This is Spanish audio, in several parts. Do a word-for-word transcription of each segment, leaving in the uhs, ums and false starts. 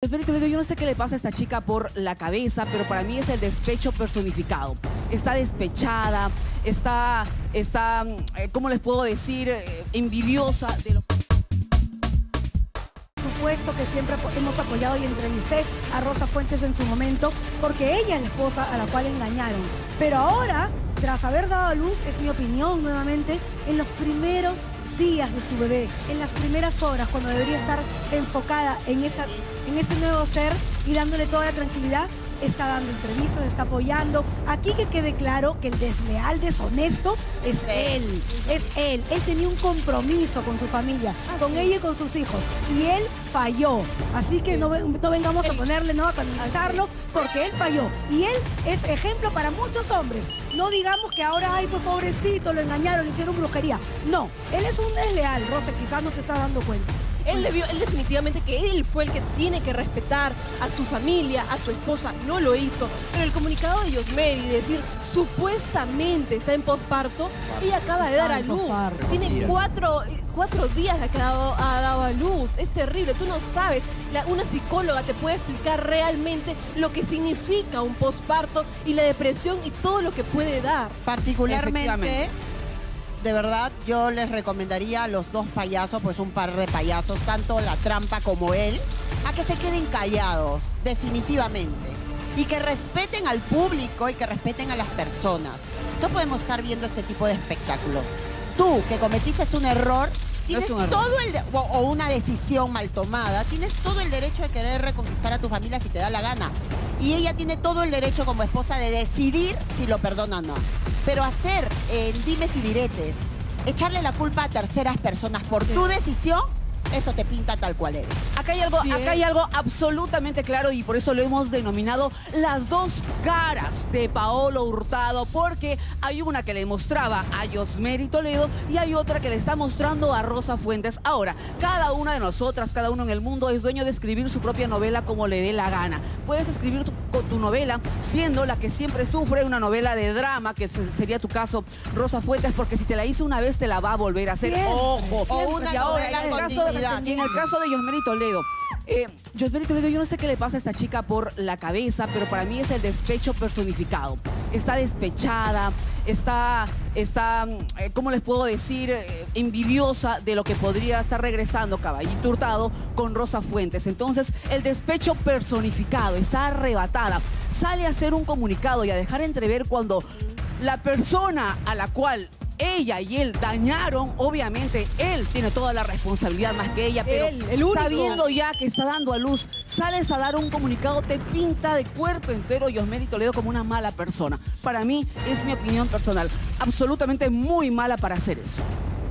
Jossmery Toledo, yo no sé qué le pasa a esta chica por la cabeza, pero para mí es el despecho personificado. Está despechada, está, está ¿cómo les puedo decir? Envidiosa de lo... Por supuesto que siempre hemos apoyado y entrevisté a Rosa Fuentes en su momento, porque ella es la esposa a la cual engañaron. Pero ahora, tras haber dado a luz, es mi opinión nuevamente, en los primeros días de su bebé, en las primeras horas, cuando debería estar enfocada en, esa, en ese nuevo ser y dándole toda la tranquilidad, está dando entrevistas, está apoyando. Aquí que quede claro que el desleal, deshonesto, es él, es él. Él tenía un compromiso con su familia, con ella y con sus hijos, y él falló. Así que no, no vengamos a ponerle, no a canonizarlo, porque él falló. Y él es ejemplo para muchos hombres. No digamos que ahora, ay, pues pobrecito, lo engañaron, le hicieron brujería. No, él es un desleal, Rosa, quizás no te estás dando cuenta. Él, debió, él definitivamente que él fue el que tiene que respetar a su familia, a su esposa, no lo hizo. Pero el comunicado de Jossmery, decir supuestamente está en posparto, ella acaba de dar a luz. Tiene cuatro, cuatro días la que ha dado, ha dado a luz. Es terrible, tú no sabes. La, una psicóloga te puede explicar realmente lo que significa un posparto y la depresión y todo lo que puede dar. Particularmente... De verdad, yo les recomendaría a los dos payasos, pues un par de payasos, tanto la trampa como él, a que se queden callados, definitivamente. Y que respeten al público y que respeten a las personas. No podemos estar viendo este tipo de espectáculos. Tú, que cometiste un error, tienes no todo el... O, o una decisión mal tomada, tienes todo el derecho de querer reconquistar a tu familia si te da la gana. Y ella tiene todo el derecho como esposa de decidir si lo perdona o no. Pero hacer eh, dimes y diretes, echarle la culpa a terceras personas por sí. Tu decisión, eso te pinta tal cual eres. Acá hay algo, sí, acá hay algo absolutamente claro y por eso lo hemos denominado las dos caras de Paolo Hurtado, porque hay una que le mostraba a Jossmery Toledo y hay otra que le está mostrando a Rosa Fuentes. Ahora, cada una de nosotras, cada uno en el mundo es dueño de escribir su propia novela como le dé la gana. Puedes escribir tu, tu novela siendo la que siempre sufre, una novela de drama, que sería tu caso, Rosa Fuentes, porque si te la hizo una vez te la va a volver a hacer. Siempre, ojo, siempre. O una y ahora, en el caso de Y en el caso de Jossmery Toledo, eh, Jossmery Toledo, yo no sé qué le pasa a esta chica por la cabeza, pero para mí es el despecho personificado. Está despechada, está, está ¿cómo les puedo decir? Envidiosa de lo que podría estar regresando Caballito Hurtado con Rosa Fuentes. Entonces, el despecho personificado, está arrebatada. Sale a hacer un comunicado y a dejar entrever cuando la persona a la cual... ella y él dañaron, obviamente él tiene toda la responsabilidad más que ella, pero él, el único. Sabiendo ya que está dando a luz, sales a dar un comunicado, te pinta de cuerpo entero Jossmery Toledo como una mala persona. Para mí, es mi opinión personal, absolutamente muy mala para hacer eso.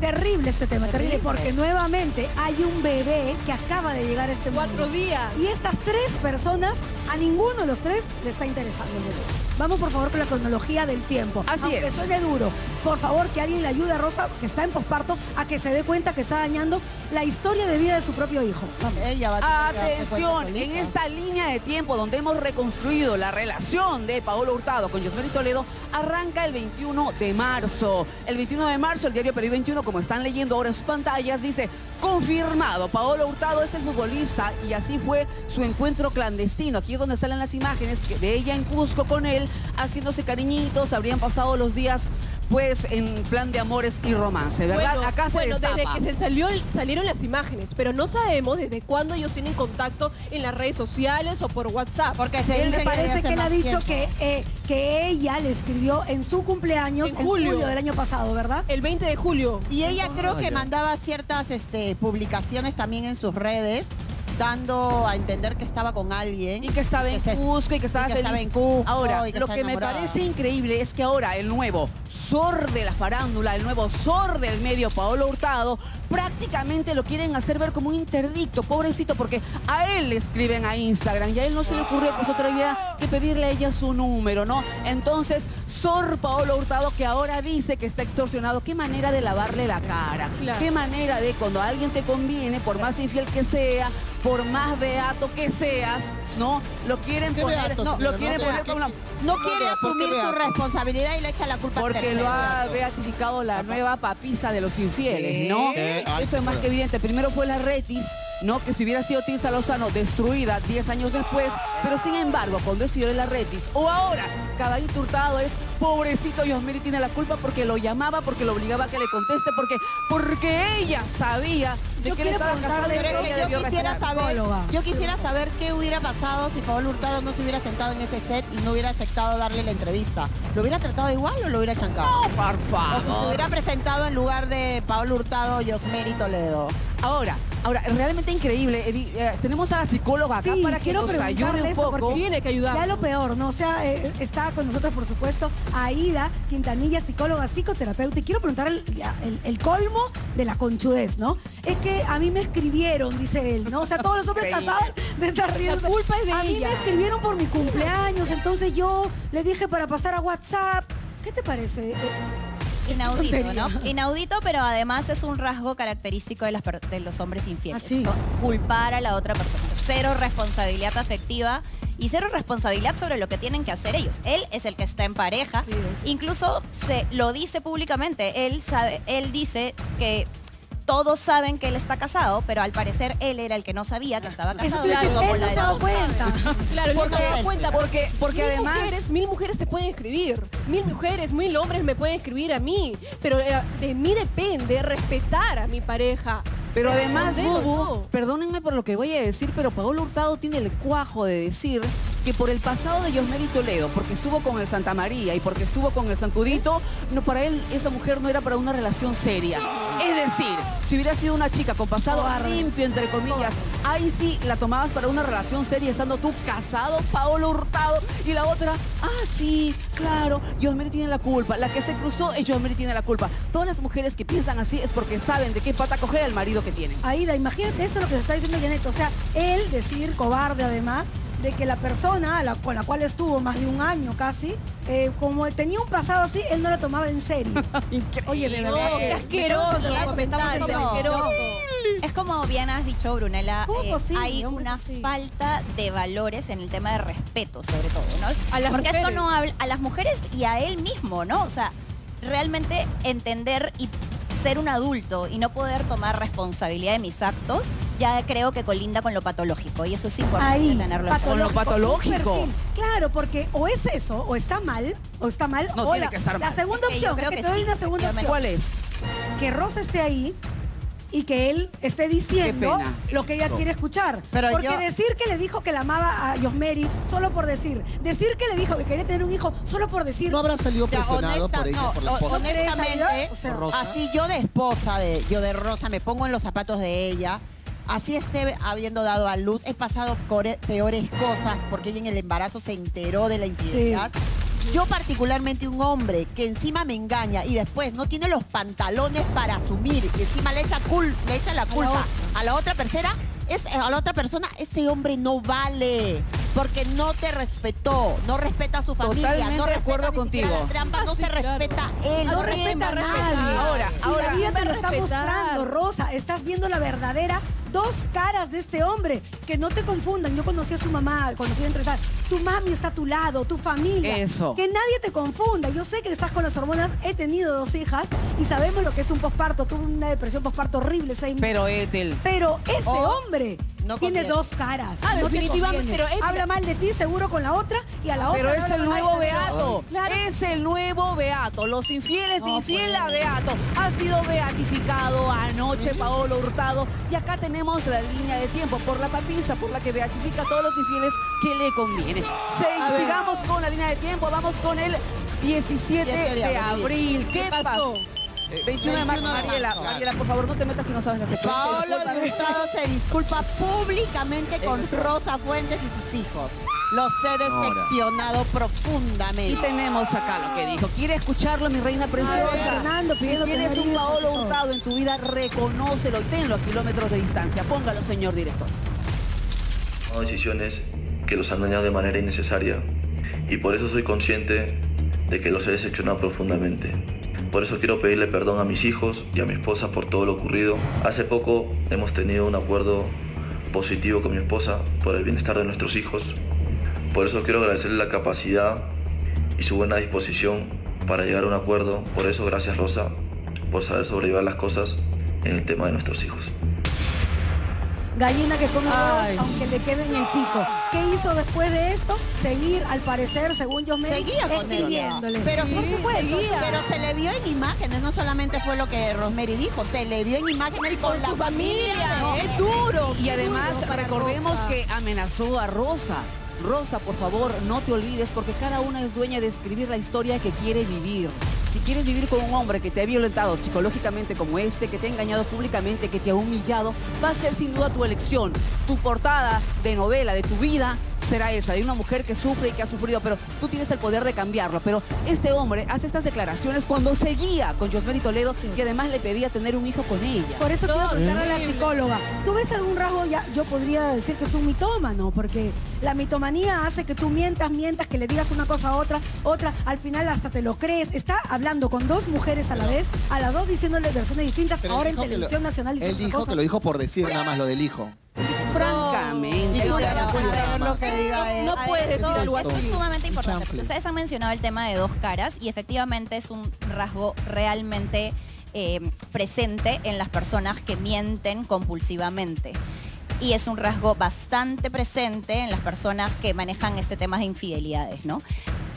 Terrible este tema, terrible, terrible, porque nuevamente hay un bebé que acaba de llegar a este mundo. Cuatro días. Y estas tres personas, a ninguno de los tres le está interesando el bebé. Vamos por favor con la cronología del tiempo. Así Aunque es. Suene duro. Por favor, que alguien le ayude a Rosa, que está en posparto, a que se dé cuenta que está dañando la historia de vida de su propio hijo. Vamos. Ella va a tener Atención, que en esta línea de tiempo donde hemos reconstruido la relación de Paolo Hurtado con Jossmery Toledo, arranca el veintiuno de marzo. El veintiuno de marzo, el diario Perú veintiuno, como están leyendo ahora en sus pantallas, dice: confirmado, Paolo Hurtado es el futbolista y así fue su encuentro clandestino. Aquí es donde salen las imágenes de ella en Cusco con él, haciéndose cariñitos, habrían pasado los días pues en plan de amores y romance, ¿verdad? Bueno, acá se bueno, desde que se salió, salieron las imágenes, pero no sabemos desde cuándo ellos tienen contacto en las redes sociales o por WhatsApp. Porque se él me parece que él ha dicho que, eh, que ella le escribió en su cumpleaños, en, en julio. julio del año pasado, ¿verdad? El veinte de julio. Y ella Entonces, creo que no, mandaba ciertas este, publicaciones también en sus redes, dando a entender que estaba con alguien. Y que estaba en Cusco y que estaba feliz. En Cusco, ahora, que lo que enamorada. Me parece increíble es que ahora el nuevo zor de la farándula, el nuevo zor del medio, Paolo Hurtado, prácticamente lo quieren hacer ver como un interdicto, pobrecito, porque a él le escriben a Instagram y a él no se le ocurrió pues otra idea que pedirle a ella su número, ¿no? Entonces, zor Paolo Hurtado, que ahora dice que está extorsionado, qué manera de lavarle la cara, claro. Qué manera de cuando a alguien te conviene, por más infiel que sea, por más beato que seas, ¿no? Lo quieren poner, no, lo quieren poner como la... No quiere asumir su responsabilidad y le echa la culpa a él. Porque lo ha beatificado la nueva papisa de los infieles, ¿no? Eso es más que evidente. Primero fue la Retis, ¿no? Que si hubiera sido Tirsa Lozano destruida diez años después, pero sin embargo, cuando es Fiorella Retis, o ahora, Caballito Hurtado es pobrecito, Jossmery tiene la culpa porque lo llamaba, porque lo obligaba a que le conteste, porque, porque ella sabía de que le estaba casada. Yo quisiera saber, yo quisiera saber qué hubiera pasado si Paolo Hurtado no se hubiera sentado en ese set y no hubiera aceptado darle la entrevista. ¿Lo hubiera tratado igual o lo hubiera chancado? No, por favor. O si se hubiera presentado en lugar de Paolo Hurtado, Jossmery Toledo. Ahora, ahora, realmente increíble. Eh, eh, tenemos a la psicóloga acá sí, para que nos ayude un poco. Porque tiene que ayudar. Ya lo peor, ¿no? O sea, eh, está con nosotros, por supuesto, Aída Quintanilla, psicóloga, psicoterapeuta. Y quiero preguntar el, el, el colmo de la conchudez, ¿no? Es que a mí me escribieron, dice él, ¿no? O sea, todos los hombres casados de esta rienda. La culpa es de ella. A mí me escribieron por mi cumpleaños, entonces yo le dije para pasar a WhatsApp. ¿Qué te parece? Eh, Inaudito, ¿no? Inaudito, pero además es un rasgo característico de, las, de los hombres infieles. ¿Ah, sí? ¿No? Culpar a la otra persona. Cero responsabilidad afectiva y cero responsabilidad sobre lo que tienen que hacer ellos. Él es el que está en pareja. Sí, sí. Incluso se lo dice públicamente. Él, sabe, él dice que... Todos saben que él está casado, pero al parecer él era el que no sabía que estaba casado. Eso claro, él no se da cuenta. Claro, él no se da cuenta porque, porque mil además... Mujeres, mil mujeres te pueden escribir. Mil mujeres, mil hombres me pueden escribir a mí. Pero eh, de mí depende respetar a mi pareja. Pero además, Bubu, perdónenme por lo que voy a decir, pero Paolo Hurtado tiene el cuajo de decir que por el pasado de Jossmery Toledo, porque estuvo con el Santa María y porque estuvo con el Sancudito, no, para él esa mujer no era para una relación seria. Es decir, si hubiera sido una chica con pasado limpio, entre comillas, ahí sí la tomabas para una relación seria, estando tú casado, Paolo Hurtado, y la otra, ah, sí, claro, Jossmery tiene la culpa. La que se cruzó es Jossmery tiene la culpa. Todas las mujeres que piensan así es porque saben de qué pata coger al marido que tienen. Aída, imagínate esto lo que se está diciendo Janet, o sea, él decir cobarde además de que la persona la, con la cual estuvo más de un año casi, eh, como tenía un pasado así, él no la tomaba en serio. Oye, de verdad. No, que es asqueroso. Es como bien has dicho, Brunella, eh, hay una sí. falta de valores en el tema de respeto, sobre todo, ¿no? A las Porque mujeres. esto no habla a las mujeres y a él mismo, ¿no? O sea, realmente entender y ser un adulto y no poder tomar responsabilidad de mis actos, ya creo que colinda con lo patológico. Y eso es importante Ahí, tenerlo con lo patológico. Claro, porque o es eso, o está mal, o está mal, no o tiene la, que estar mal. La segunda es que opción, creo que, que te sí, doy una segunda opción. ¿Cuál es? Que Rosa esté ahí y que él esté diciendo lo que ella quiere escuchar. Pero porque yo... decir que le dijo que la amaba a Jossmery solo por decir. Decir que le dijo que quería tener un hijo solo por decir. No habrá salido presionado por ella, no, por la foto. Honestamente, o sea, así yo de esposa, de, yo de Rosa, me pongo en los zapatos de ella. Así esté habiendo dado a luz, he pasado peores cosas porque ella en el embarazo se enteró de la infidelidad. Sí. Yo particularmente un hombre que encima me engaña y después no tiene los pantalones para asumir y encima le echa, cul le echa la culpa a la otra persona, es, a la otra persona, ese hombre no vale. Porque no te respetó, no respeta a su familia, Totalmente no de acuerdo contigo. La trampa, ah, no sí, se claro. respeta él, no respeta a nadie. Ahora, ahora la vida te lo está mostrando, Rosa. Estás viendo la verdadera dos caras de este hombre. Que no te confundan. Yo conocí a su mamá, conocí a Entrezar. Tu mami está a tu lado, tu familia. Eso. Que nadie te confunda. Yo sé que estás con las hormonas. He tenido dos hijas y sabemos lo que es un posparto. Tuve una depresión posparto horrible seis meses. Pero Ethel. Pero ese oh, hombre no tiene dos caras. Ah, no definitivamente. Pero Ethel, mal de ti, seguro con la otra y a la otra. Pero es el nuevo beato, es el nuevo beato. Los infieles de infiel a beato. Ha sido beatificado anoche Paolo Hurtado. Y acá tenemos la línea de tiempo por la papisa, por la que beatifica a todos los infieles que le conviene. Sigamos con la línea de tiempo, vamos con el diecisiete de abril. ¿Qué pasó? veintiuno de marzo, Mariela, Mariela, por favor, no te metas si no sabes las explicaciones. Paolo Hurtado se disculpa públicamente con Rosa Fuentes y sus hijos. Los he decepcionado profundamente. Y tenemos acá lo que dijo. ¿Quiere escucharlo, mi reina preciosa? Fernando, si tienes un Paolo Hurtado en tu vida, reconócelo y tenlo a kilómetros de distancia. Póngalo, señor director. Son decisiones que los han dañado de manera innecesaria. Y por eso soy consciente de que los he decepcionado profundamente. Por eso quiero pedirle perdón a mis hijos y a mi esposa por todo lo ocurrido. Hace poco hemos tenido un acuerdo positivo con mi esposa por el bienestar de nuestros hijos. Por eso quiero agradecerle la capacidad y su buena disposición para llegar a un acuerdo. Por eso gracias, Rosa, por saber sobrellevar las cosas en el tema de nuestros hijos. gallina que come huevos aunque le queden en el pico. ¿Qué hizo después de esto? Seguir, al parecer, según yo me... Seguía con ella. Pero, sí, pero se le vio en imágenes, no solamente fue lo que Rosemary dijo, se le vio en imágenes con, con la familia. familia. No, es duro. Y además, duro recordemos Rosa. que amenazó a Rosa. Rosa, por favor, no te olvides, porque cada una es dueña de escribir la historia que quiere vivir. Si quieres vivir con un hombre que te ha violentado psicológicamente como este, que te ha engañado públicamente, que te ha humillado, va a ser sin duda tu elección. Tu portada de novela, de tu vida, será esa, de una mujer que sufre y que ha sufrido, pero tú tienes el poder de cambiarlo. Pero este hombre hace estas declaraciones cuando seguía con Jossmery Toledo, sí, y además le pedía tener un hijo con ella. Por eso quiero preguntar a la psicóloga, ¿tú ves algún rasgo? Ya, yo podría decir que es un mitómano, porque la mitomanía hace que tú mientas, mientas, que le digas una cosa a otra, otra, al final hasta te lo crees. Está hablando con dos mujeres a la vez, a las dos diciéndole versiones distintas, pero ahora en televisión lo, nacional. Él dijo cosa. que lo dijo por decir nada más lo del hijo. Francamente, no, no puedes decir algo así. Eso es sumamente importante, porque ustedes han mencionado el tema de dos caras y efectivamente es un rasgo realmente eh, presente en las personas que mienten compulsivamente. Y es un rasgo bastante presente en las personas que manejan este tema de infidelidades, ¿no?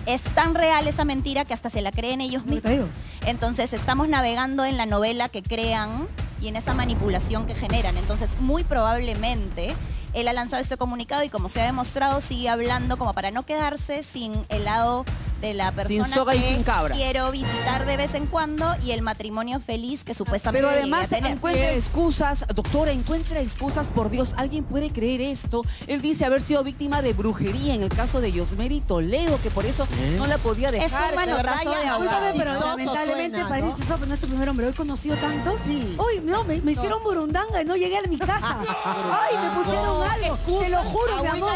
Es tan real esa mentira que hasta se la creen ellos mismos. Entonces estamos navegando en la novela que crean y en esa manipulación que generan. Entonces, muy probablemente, él ha lanzado este comunicado y, como se ha demostrado, sigue hablando como para no quedarse sin el lado de la persona sin soga que y sin cabra. Quiero visitar de vez en cuando y el matrimonio feliz que supuestamente... Pero además encuentra excusas, doctora, encuentra excusas, por Dios, ¿alguien puede creer esto? Él dice haber sido víctima de brujería en el caso de Jossmery Toledo, que por eso ¿Eh? no la podía dejar. Es un manotazo de abogado. Pero lamentablemente suena, parece, ¿no? No es el primer hombre, hoy he conocido tantos. Sí. Hoy no, me, me hicieron burundanga y no llegué a mi casa. Ay, me pusieron no, algo, excusa, te lo juro, mi amor.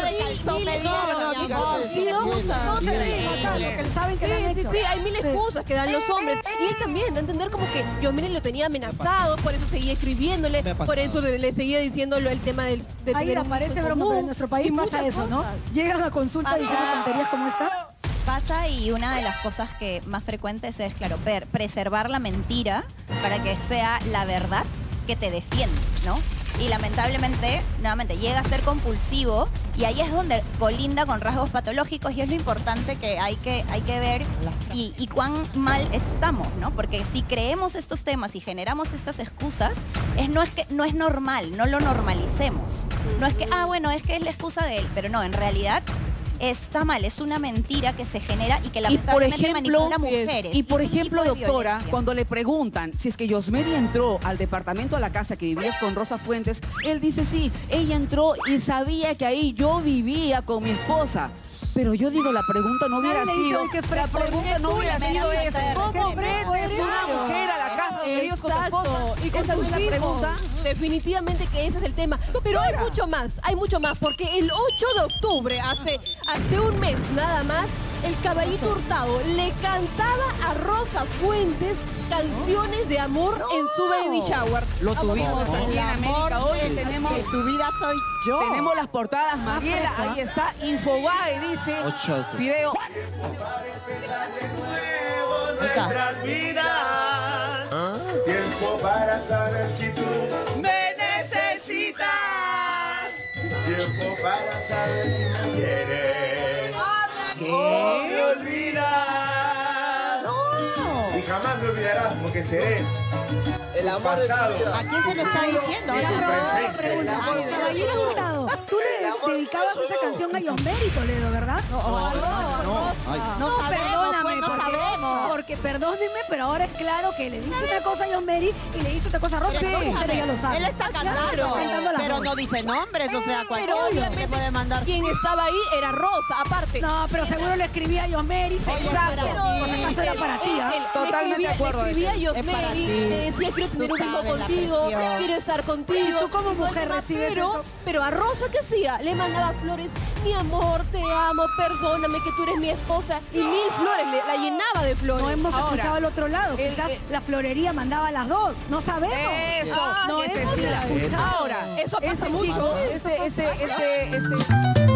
No se debe matar. Que saben que sí, han sí, hecho. sí, hay mil excusas sí. que dan los hombres. Y él también, de entender como que yo, miren, lo tenía amenazado, por eso seguía escribiéndole, por eso le, le seguía diciéndolo el tema del... De Ahí aparece broma, pero en nuestro país y pasa eso, cosas. ¿no? Llegan a consulta diciendo tonterías como esta. Pasa, y una de las cosas que más frecuentes es, claro, per, preservar la mentira para que sea la verdad que te defiende, ¿no? Y lamentablemente, nuevamente, llega a ser compulsivo y ahí es donde colinda con rasgos patológicos y es lo importante que hay que, hay que ver y, y cuán mal estamos, ¿no? Porque si creemos estos temas y generamos estas excusas, es, no, es que, no es normal, no lo normalicemos. No es que, ah, bueno, es que es la excusa de él, pero no, en realidad... Está mal, es una mentira que se genera y que lamentablemente y por ejemplo, manipula mujeres. Y por ejemplo, doctora, cuando le preguntan si es que Jossmery entró al departamento, a la casa que vivías con Rosa Fuentes, él dice sí, ella entró y sabía que ahí yo vivía con mi esposa. Pero yo digo, la pregunta no hubiera sido... La pregunta no hubiera sido esa. ¿Cómo metes una mujer a la casa de Dios con tu esposa? Y con tu pregunta, definitivamente que ese es el tema. Pero hay mucho más, hay mucho más, porque el ocho de octubre, hace, hace un mes nada más, el Caballito Hurtado le cantaba a Rosa Fuentes canciones de amor no. en su baby shower. Lo tuvimos no, aquí en América Hoy. Tenemos que su vida soy yo. Tenemos las portadas, Mariela. Ahí está Infobae, dice. Ocho. Video. Para empezar de nuevo nuestras vidas. ¿Ah? Tiempo para saber si tú me necesitas. Tiempo para saber si me quieres. ¿Qué? Oh, me olvidas. Jamás me olvidarás porque seré el amor pasado. ¿A quién se lo está diciendo? Caballero Hurtado, tú le dedicabas esa canción a Jossmery Toledo, ¿verdad? No, no, perdóname, porque perdónenme, pero ahora es claro que le dice una cosa a Jossmery y le dice otra cosa a Rosa. Él está cantando, pero no dice nombres, o sea, cualquiera le puede mandar. Quien estaba ahí era Rosa, aparte. No, pero seguro le escribía a Jossmery. Exacto. Eso era para ti, ¿ah? Totalmente de acuerdo. Le escribía a Jossmery, le decía quiero tener un hijo contigo, quiero estar contigo. ¿Tú como mujer recibes eso? Pero a Rosa, ¿qué hacía? Le mandaba flores, mi amor, te amo, perdóname que tú eres mi esposa. Y mil flores, le, la llenaba de flores. No hemos Ahora, escuchado al otro lado, el, quizás el, la florería mandaba a las dos, no sabemos. Eso, no, no hemos escuchado. Ahora, eso pasa este mucho. Chico, ese, ese, ese, ese...